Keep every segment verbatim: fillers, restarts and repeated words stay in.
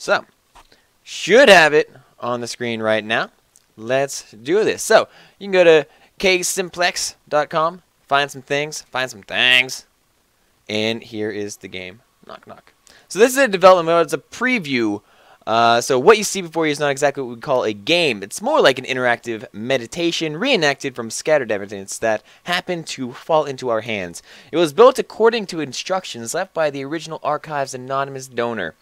So, should have it on the screen right now. Let's do this. So, you can go to k simplex dot com, find some things, find some things, and here is the game, Knock Knock. So this is a development mode, it's a preview. Uh, so what you see before you is not exactly what we call a game. It's more like an interactive meditation reenacted from scattered evidence that happened to fall into our hands. It was built according to instructions left by the original archive's anonymous donor.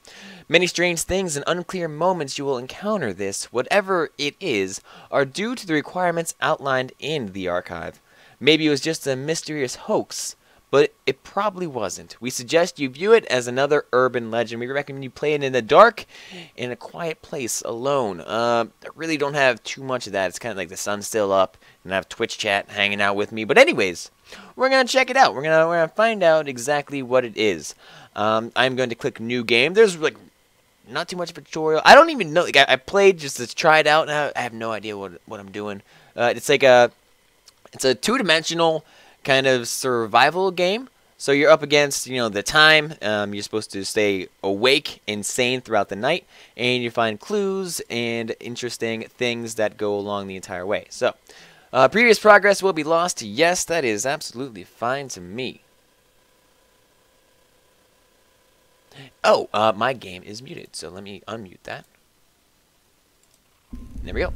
Many strange things and unclear moments you will encounter this, whatever it is, are due to the requirements outlined in the archive. Maybe it was just a mysterious hoax, but it probably wasn't. We suggest you view it as another urban legend. We recommend you play it in the dark, in a quiet place, alone. Uh, I really don't have too much of that. It's kind of like the sun's still up, and I have Twitch chat hanging out with me. But anyways, we're going to check it out. We're going to we're gonna find out exactly what it is. Um, I'm going to click New Game. There's like not too much of a tutorial. I don't even know. Like I, I played just to try it out, and I, I have no idea what, what I'm doing. Uh, it's like a, it's a two-dimensional kind of survival game. So you're up against, you know, the time. Um, you're supposed to stay awake and sane throughout the night, and you find clues and interesting things that go along the entire way. So uh, previous progress will be lost. Yes, that is absolutely fine to me. Oh, uh, my game is muted, so let me unmute that. There we go.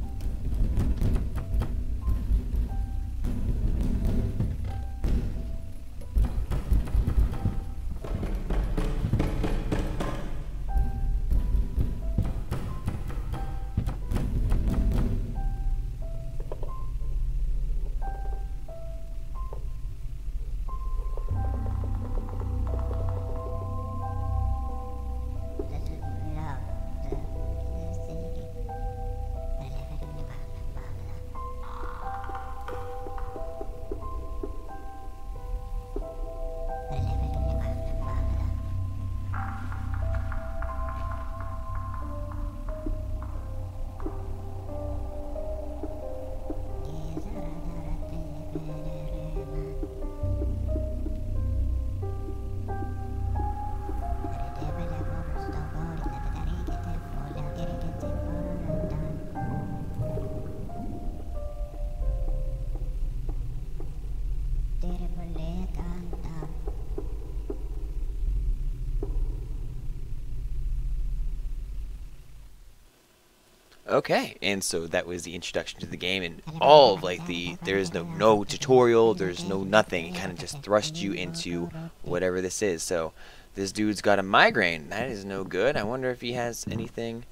Okay, and so that was the introduction to the game, and all of like the there is no no tutorial, there's no nothing. It kind of just thrust you into whatever this is. So this dude's got a migraine. That is no good. I wonder if he has anything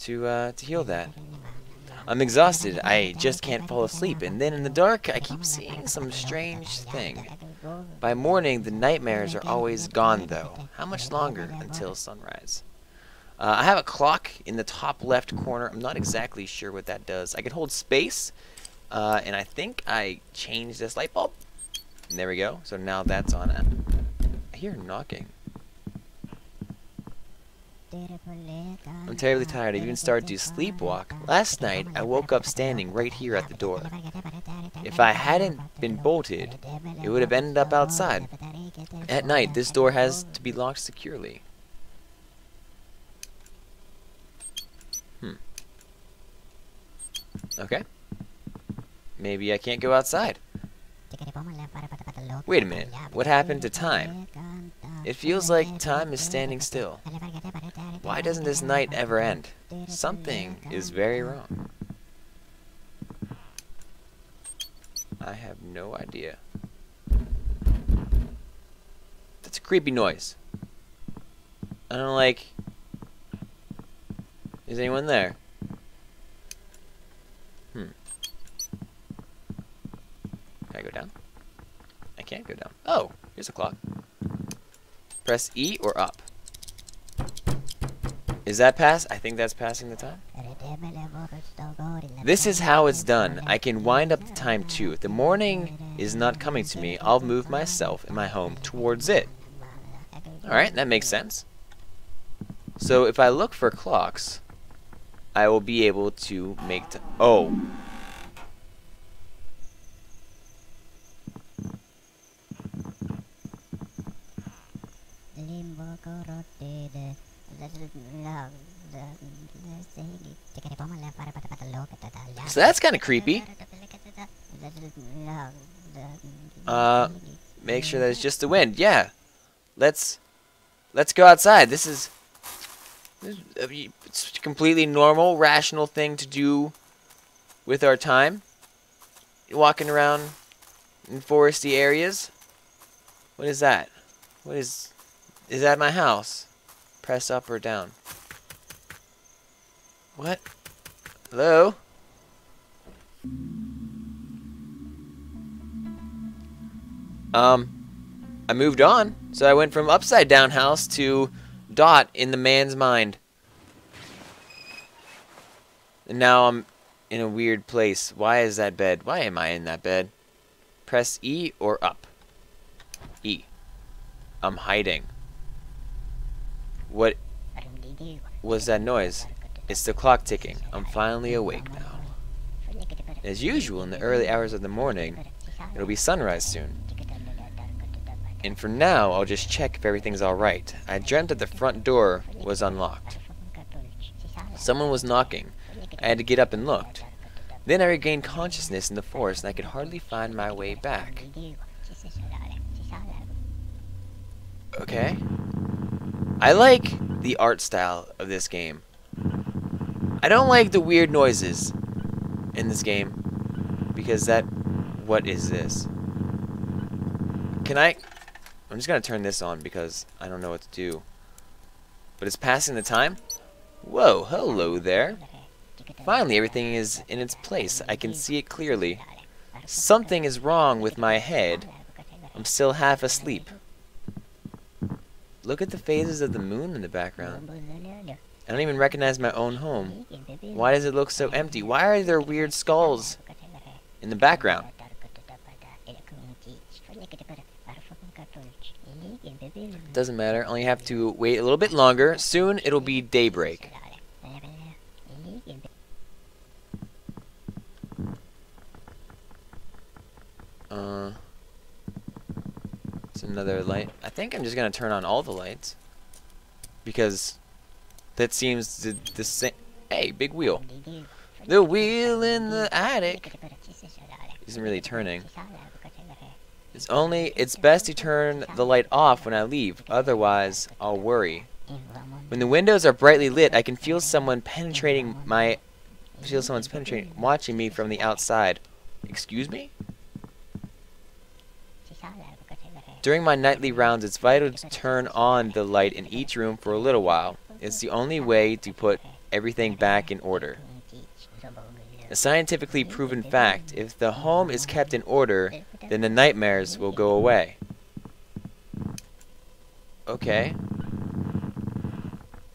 to uh, to heal that. I'm exhausted. I just can't fall asleep. And then in the dark, I keep seeing some strange thing. By morning, the nightmares are always gone, though. How much longer until sunrise? Uh, I have a clock in the top left corner. I'm not exactly sure what that does. I can hold space, uh, and I think I changed this light bulb. And there we go. So now that's on. I hear knocking. I'm terribly tired. I even started to sleepwalk. Last night, I woke up standing right here at the door. If I hadn't been bolted, it would have ended up outside. At night, this door has to be locked securely. Okay. Maybe I can't go outside. Wait a minute. What happened to time? It feels like time is standing still. Why doesn't this night ever end? Something is very wrong. I have no idea. That's a creepy noise. I don't like... Is anyone there? Can I go down? I can't go down. Oh, here's a clock. Press E or up. Is that pass? I think that's passing the time. This is how it's done. I can wind up the time too. If the morning is not coming to me, I'll move myself and my home towards it. Alright, that makes sense. So if I look for clocks, I will be able to make time. Oh. So that's kind of creepy. Uh, make sure that it's just the wind. Yeah, let's let's go outside. This is, this is it's a completely normal, rational thing to do with our time. Walking around in foresty areas. What is that? What is? Is that my house? Press up or down. What? Hello? Um, I moved on, so I went from upside down house to dot in the man's mind. And now I'm in a weird place. Why is that bed? Why am I in that bed? Press E or up. E. I'm hiding. What was that noise? It's the clock ticking. I'm finally awake now. As usual, in the early hours of the morning, it'll be sunrise soon. And for now, I'll just check if everything's alright. I dreamt that the front door was unlocked. Someone was knocking. I had to get up and looked. Then I regained consciousness in the forest and I could hardly find my way back. Okay. I like the art style of this game. I don't like the weird noises in this game. Because that... What is this? Can I... I'm just going to turn this on because I don't know what to do. But it's passing the time? Whoa, hello there. Finally, everything is in its place. I can see it clearly. Something is wrong with my head. I'm still half asleep. Look at the phases of the moon in the background. I don't even recognize my own home. Why does it look so empty? Why are there weird skulls in the background? Doesn't matter. Only have to wait a little bit longer. Soon it'll be daybreak. Uh, it's another light. I think I'm just gonna turn on all the lights because that seems the, the same. Hey, big wheel. The wheel in the attic isn't really turning. It's only it's best to turn the light off when I leave, otherwise I'll worry. When the windows are brightly lit, I can feel someone penetrating my feel someone's penetrating watching me from the outside. Excuse me? During my nightly rounds, it's vital to turn on the light in each room for a little while. It's the only way to put everything back in order. A scientifically proven fact, if the home is kept in order, then the nightmares will go away. Okay.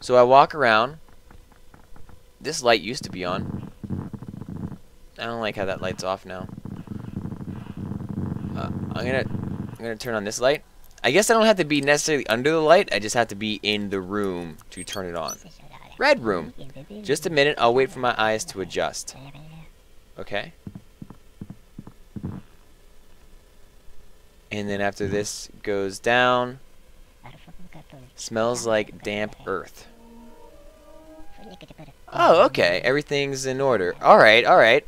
So I walk around. This light used to be on. I don't like how that light's off now. Uh, I'm gonna... I'm going to turn on this light. I guess I don't have to be necessarily under the light. I just have to be in the room to turn it on. Red room. Just a minute. I'll wait for my eyes to adjust. Okay. And then after this goes down, smells like damp earth. Oh, okay. Everything's in order. All right, all right.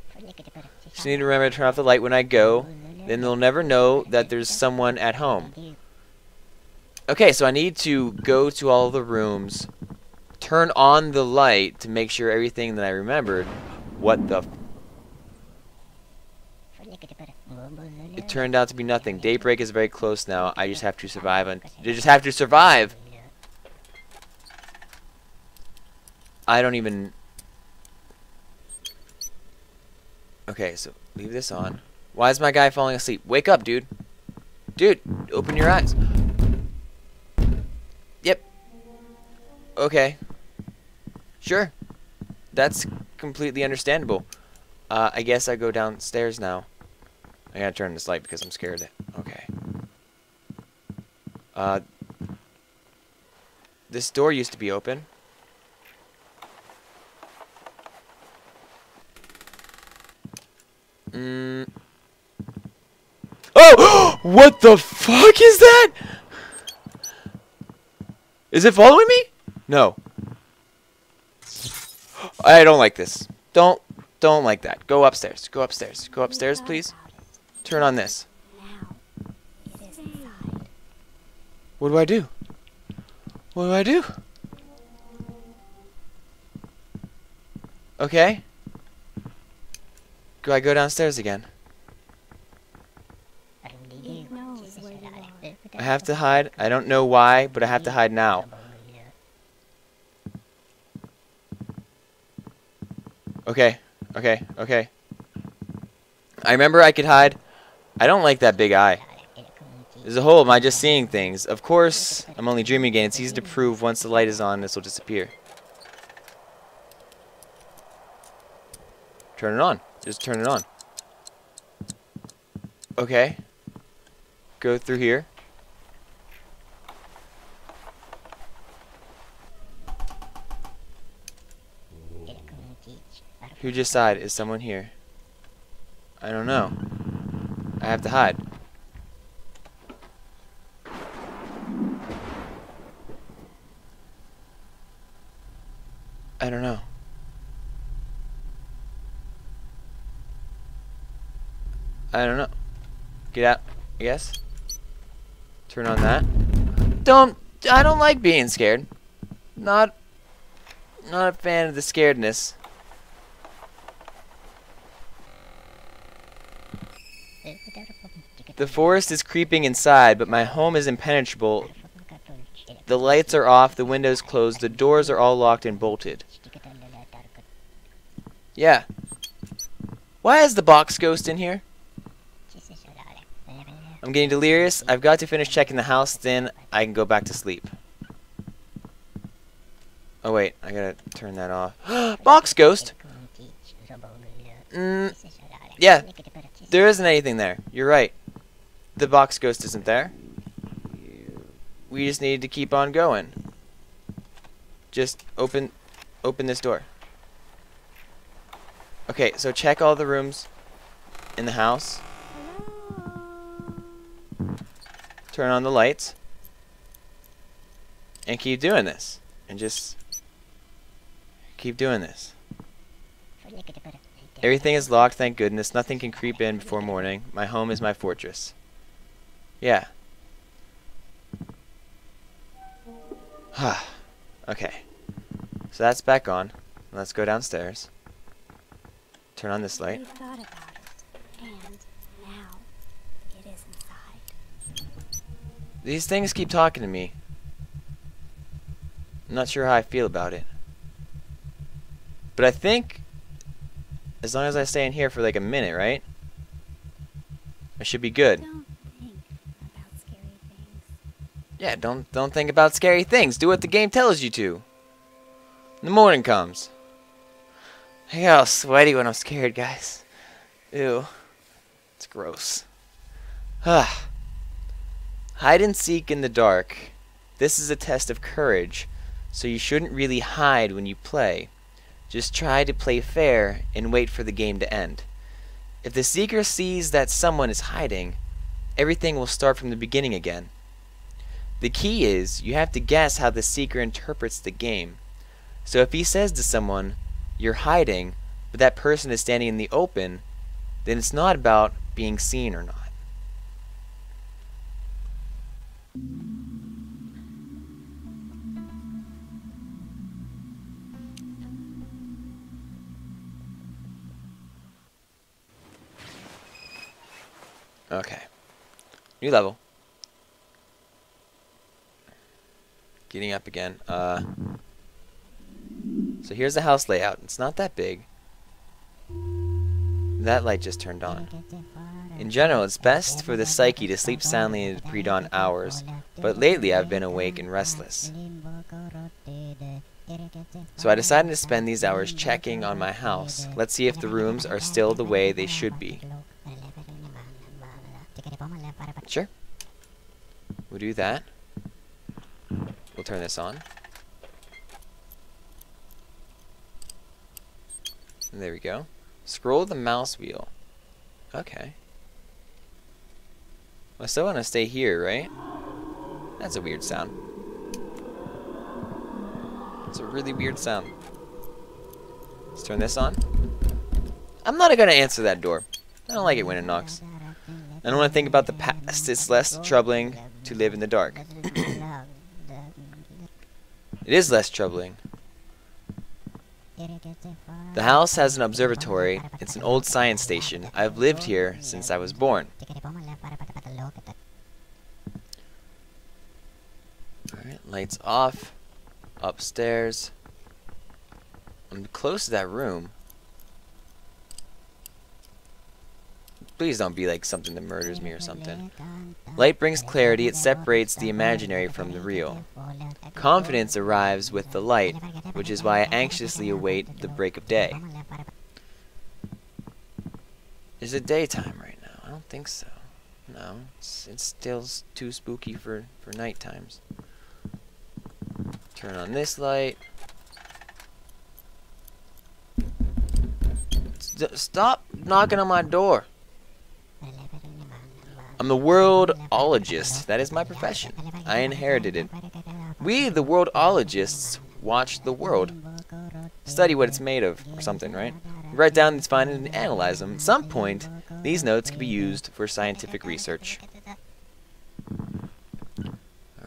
Just need to remember to turn off the light when I go. Then they'll never know that there's someone at home. Okay, so I need to go to all the rooms, turn on the light to make sure everything that I remembered. What the f It turned out to be nothing. Daybreak is very close now. I just have to survive. Un you just have to survive! I don't even... Okay, so leave this on. Why is my guy falling asleep? Wake up, dude. Dude, open your eyes. Yep. Okay. Sure. That's completely understandable. Uh, I guess I go downstairs now. I gotta turn this light because I'm scared of it. Okay. Uh, this door used to be open. Mmm... Oh! What the fuck is that? Is it following me? No. I don't like this. Don't, don't like that. Go upstairs. Go upstairs. Go upstairs, please. Turn on this. What do I do? What do I do? Okay. Do I go downstairs again? I have to hide. I don't know why, but I have to hide now. Okay, okay, okay. I remember I could hide. I don't like that big eye. There's a hole. Am I just seeing things? Of course, I'm only dreaming again. It's easy to prove. Once the light is on, this will disappear. Turn it on. Just turn it on. Okay. Go through here. Who just died? Is someone here? I don't know. I have to hide. I don't know. I don't know. Get out, I guess. Turn on that. Don't. I don't like being scared. Not. Not a fan of the scaredness. The forest is creeping inside, but my home is impenetrable. The lights are off, the windows closed, the doors are all locked and bolted. Yeah. Why is the box ghost in here? I'm getting delirious. I've got to finish checking the house, then I can go back to sleep. Oh wait, I gotta turn that off. Box ghost! Mm, yeah, there isn't anything there. You're right. The box ghost isn't there. We just need to keep on going. Just open open this door. Okay, so check all the rooms in the house. Turn on the lights. And keep doing this. And just keep doing this. Everything is locked, thank goodness. Nothing can creep in before morning. My home is my fortress. Yeah. Huh. Okay. So that's back on. Let's go downstairs. Turn on this light. Thought about it, and now it is inside. These things keep talking to me. I'm not sure how I feel about it. But I think as long as I stay in here for like a minute, right? I should be good. Yeah, don't don't think about scary things. Do what the game tells you to. The morning comes. I get all sweaty when I'm scared, guys. Ew. It's gross. Ah. Hide and seek in the dark. This is a test of courage, so you shouldn't really hide when you play. Just try to play fair and wait for the game to end. If the seeker sees that someone is hiding, everything will start from the beginning again. The key is, you have to guess how the seeker interprets the game. So if he says to someone, you're hiding, but that person is standing in the open, then it's not about being seen or not. Okay. New level. Getting up again. Uh, so here's the house layout. It's not that big. That light just turned on. In general, it's best for the psyche to sleep soundly in the pre-dawn hours, but lately I've been awake and restless. So I decided to spend these hours checking on my house. Let's see if the rooms are still the way they should be. Sure. We'll do that. We'll turn this on. And there we go. Scroll the mouse wheel. Okay. I still want to stay here, right? That's a weird sound. It's a really weird sound. Let's turn this on. I'm not going to answer that door. I don't like it when it knocks. I don't want to think about the past. It's less troubling to live in the dark. It is less troubling. The house has an observatory. It's an old science station. I've lived here since I was born. Alright, lights off. Upstairs. I'm close to that room. Please don't be like something that murders me or something. Light brings clarity. It separates the imaginary from the real. Confidence arrives with the light, which is why I anxiously await the break of day. Is it daytime right now? I don't think so. No, it's, it's still too spooky for, for night times. Turn on this light. St- stop knocking on my door. I'm the worldologist. That is my profession. I inherited it. We, the worldologists, watch the world. Study what it's made of, or something, right? We write down these findings and analyze them. At some point, these notes can be used for scientific research.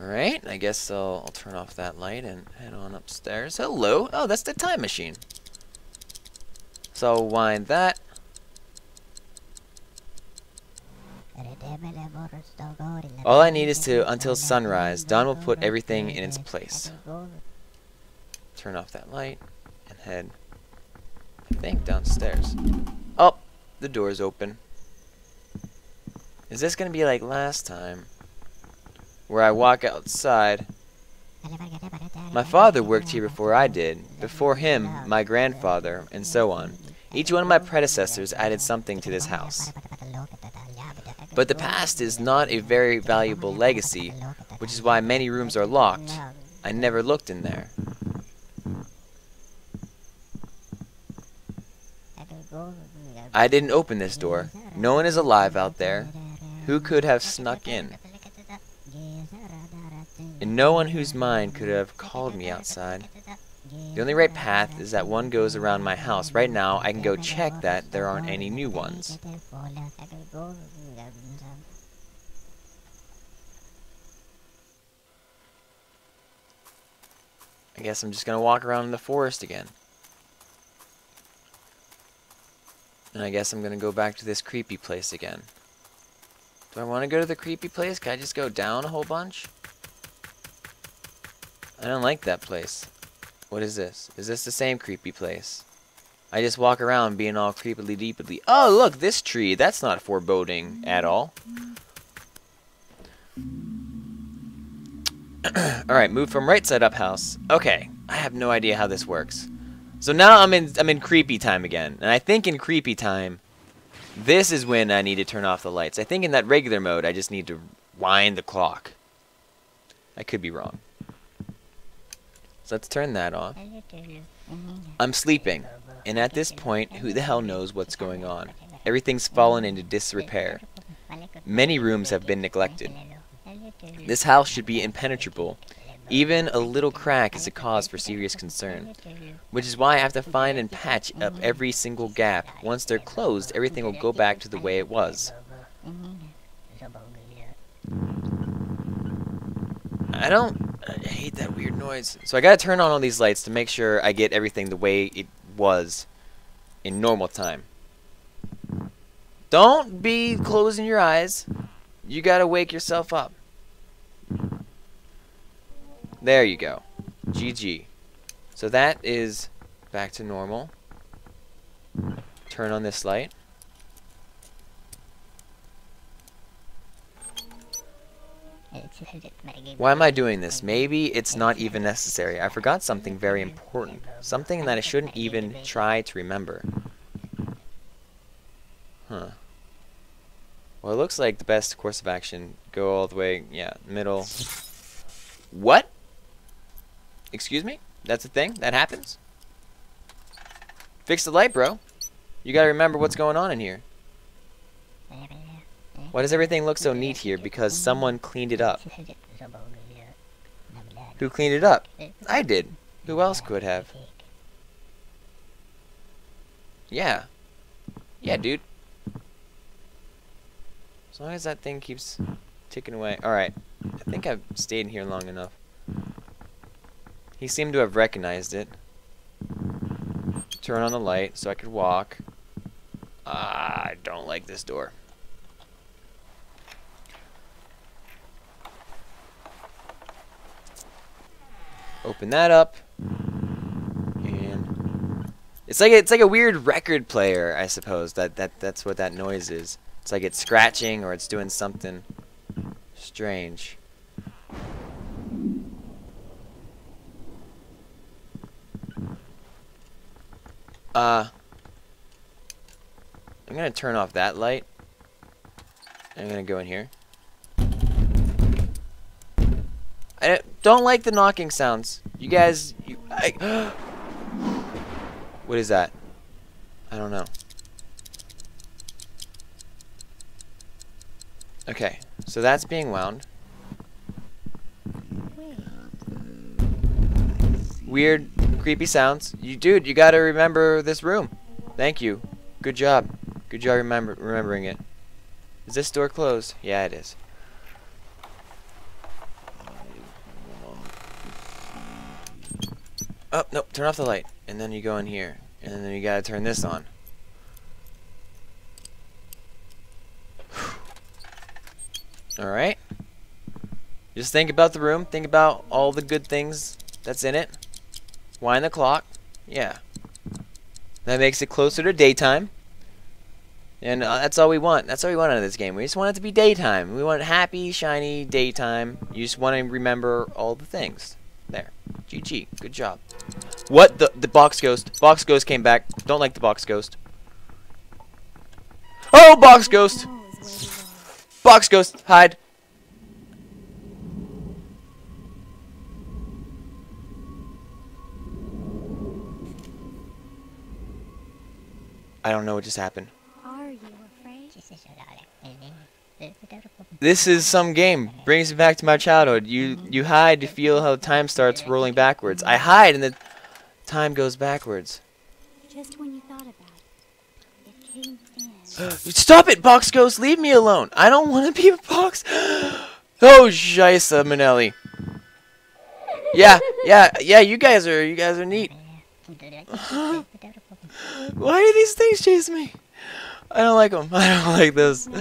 Alright, I guess I'll, I'll turn off that light and head on upstairs. Hello! Oh, that's the time machine. So I'll wind that. All I need is to, until sunrise, dawn will put everything in its place. Turn off that light and head, I think, downstairs. Oh, the door's open. Is this going to be like last time, where I walk outside? My father worked here before I did, before him, my grandfather, and so on. Each one of my predecessors added something to this house. But the past is not a very valuable legacy, which is why many rooms are locked. I never looked in there. I didn't open this door. No one is alive out there. Who could have snuck in? And no one whose mind could have called me outside. The only right path is that one goes around my house. Right now, I can go check that there aren't any new ones. I guess I'm just going to walk around in the forest again. And I guess I'm going to go back to this creepy place again. Do I want to go to the creepy place? Can I just go down a whole bunch? I don't like that place. What is this? Is this the same creepy place? I just walk around being all creepily deeply. Oh, look, this tree. That's not foreboding at all. Alright, move from right side up, house. Okay, I have no idea how this works. So now I'm in I'm in creepy time again. And I think in creepy time, this is when I need to turn off the lights. I think in that regular mode, I just need to wind the clock. I could be wrong. So let's turn that off. I'm sleeping. And at this point, who the hell knows what's going on? Everything's fallen into disrepair. Many rooms have been neglected. This house should be impenetrable. Even a little crack is a cause for serious concern, which is why I have to find and patch up every single gap. Once they're closed, everything will go back to the way it was. I don't... I hate that weird noise. So I gotta turn on all these lights to make sure I get everything the way it was in normal time. Don't be closing your eyes. You gotta wake yourself up. There you go. G G. So that is back to normal. Turn on this light. Why am I doing this? Maybe it's not even necessary. I forgot something very important. Something that I shouldn't even try to remember. Huh. Well, it looks like the best course of action. Go all the way, yeah, middle. What? Excuse me? That's a thing? That happens? Fix the light, bro. You gotta remember what's going on in here. Why does everything look so neat here? Because someone cleaned it up. Who cleaned it up? I did. Who else could have? Yeah. Yeah, dude. As long as that thing keeps ticking away. Alright. I think I've stayed in here long enough. He seemed to have recognized it. Turn on the light so I could walk. Ah, I don't like this door. Open that up. And it's like it's like a weird record player, I suppose. That that that's what that noise is. It's like it's scratching or it's doing something strange. Uh, I'm gonna turn off that light. I'm gonna go in here. I don't like the knocking sounds. You guys, you, I, what is that? I don't know. Okay, so that's being wound. Weird, creepy sounds. You, dude, you gotta remember this room. Thank you. Good job. Good job remember remembering it. Is this door closed? Yeah, it is. Oh, no, turn off the light. And then you go in here. And then you gotta turn this on. Alright. Just think about the room. Think about all the good things that's in it. Wind the clock. Yeah. That makes it closer to daytime. And uh, that's all we want. That's all we want out of this game. We just want it to be daytime. We want happy, shiny daytime. You just want to remember all the things. There. G G. Good job. What? The, the box ghost. Box ghost came back. Don't like the box ghost. Oh, box ghost! Box ghost, hide. I don't know what just happened. Are you afraid? This is some game. Brings me back to my childhood. You you hide to feel how time starts rolling backwards. I hide and the time goes backwards. Just when you thought about it, it came. Stop it, box ghost! Leave me alone! I don't want to be a box. Oh, Jaisa Manelli. Yeah, yeah, yeah. You guys are, you guys are neat. Why do these things chase me? I don't like them. I don't like this. I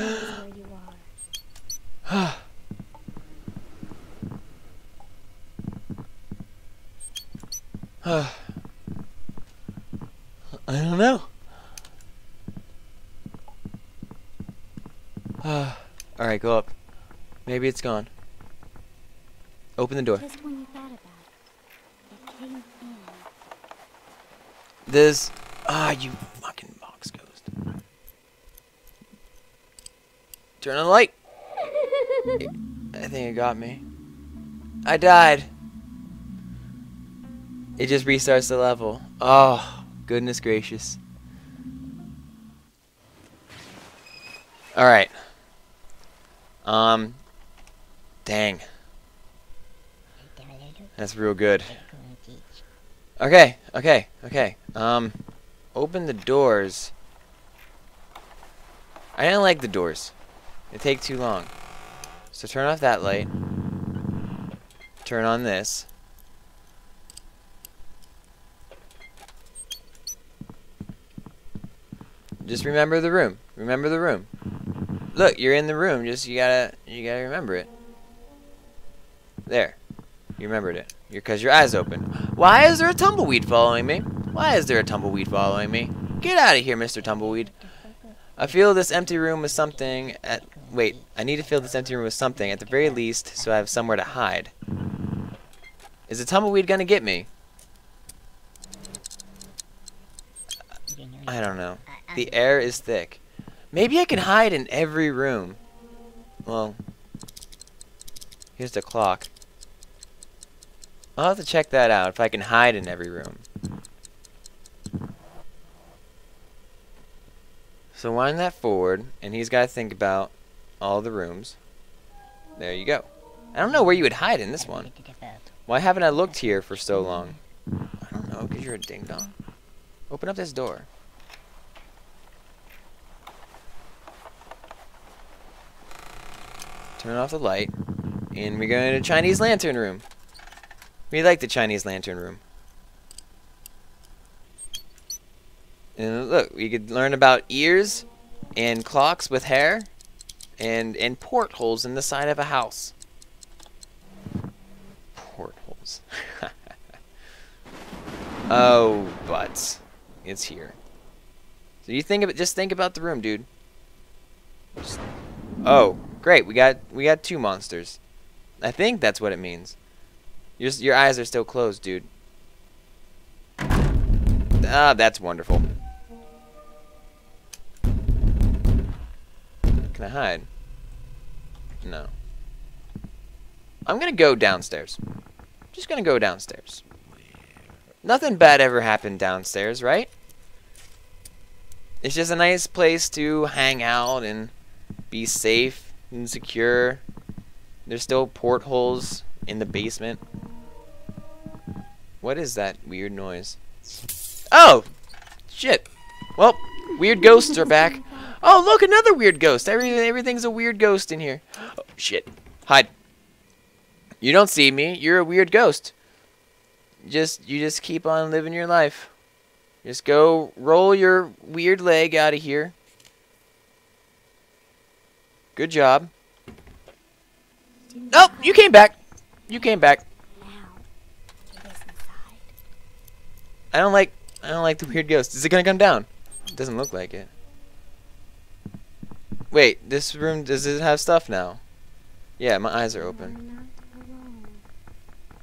don't know. Uh, Alright, go up. Maybe it's gone. Open the door. Just when you thought about it, it came in. This. Ah, you fucking box ghost. Turn on the light. It, I think it got me. I died. It just restarts the level. Oh, goodness gracious. Alright. Um, dang. That's real good. Okay, okay, okay. Um, open the doors. I didn't like the doors. They take too long. So turn off that light. Turn on this. Just remember the room. Remember the room. Look, you're in the room. Just you gotta, you gotta remember it. There, you remembered it. You're cause your eyes open. Why is there a tumbleweed following me? Why is there a tumbleweed following me? Get out of here, Mister Tumbleweed. I feel this empty room with something. At wait, I need to fill this empty room with something at the very least, so I have somewhere to hide. Is the tumbleweed gonna get me? I don't know. The air is thick. Maybe I can hide in every room. Well, here's the clock. I'll have to check that out if I can hide in every room. So wind that forward, and he's got to think about all the rooms. There you go. I don't know where you would hide in this one. Why haven't I looked here for so long? I don't know, because you're a ding-dong. Open up this door. Turn off the light. And we're going to Chinese Lantern Room. We like the Chinese Lantern Room. And look, we could learn about ears and clocks with hair and, and portholes in the side of a house. Portholes. Oh, but it's here. So you think of it, just think about the room, dude. Just, oh, great. We got we got two monsters. I think that's what it means. Your your eyes are still closed, dude. Ah, that's wonderful. Can I hide? No. I'm gonna go downstairs. I'm just gonna go downstairs. Nothing bad ever happened downstairs, right? It's just a nice place to hang out and be safe and secure. There's still portholes in the basement. What is that weird noise? Oh! Shit. Well, weird ghosts are back. Oh, look, another weird ghost. Every, everything's a weird ghost in here. Oh, shit. Hide. You don't see me. You're a weird ghost. Just you just keep on living your life. Just go roll your weird leg out of here. Good job. Nope, you came back. You came back. I don't like I don't like the weird ghost. Is it gonna come down? It doesn't look like it. Wait, this room, does it have stuff now? Yeah, my eyes are open.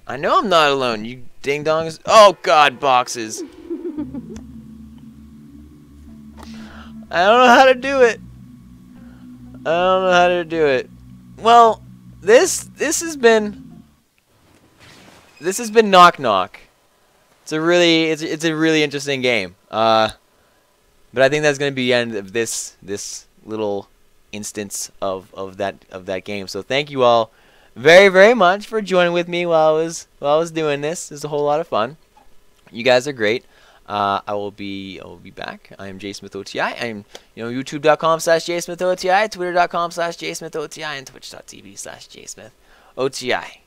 I know I'm not alone, you ding-dongs. Oh, God, boxes. I don't know how to do it. I don't know how to do it. Well, this this has been... This has been Knock Knock. It's a really, it's, it's a really interesting game. Uh, but I think that's going to be the end of this this little instance of, of, that, of that game. So thank you all very, very much for joining with me while I was while I was doing this. It was a whole lot of fun. You guys are great. Uh, I will be I will be back. I am JSmithOTI. I am you know YouTube dot com slash JSmithOTI, Twitter dot com slash JSmithOTI, and Twitch dot T V slash JSmithOTI.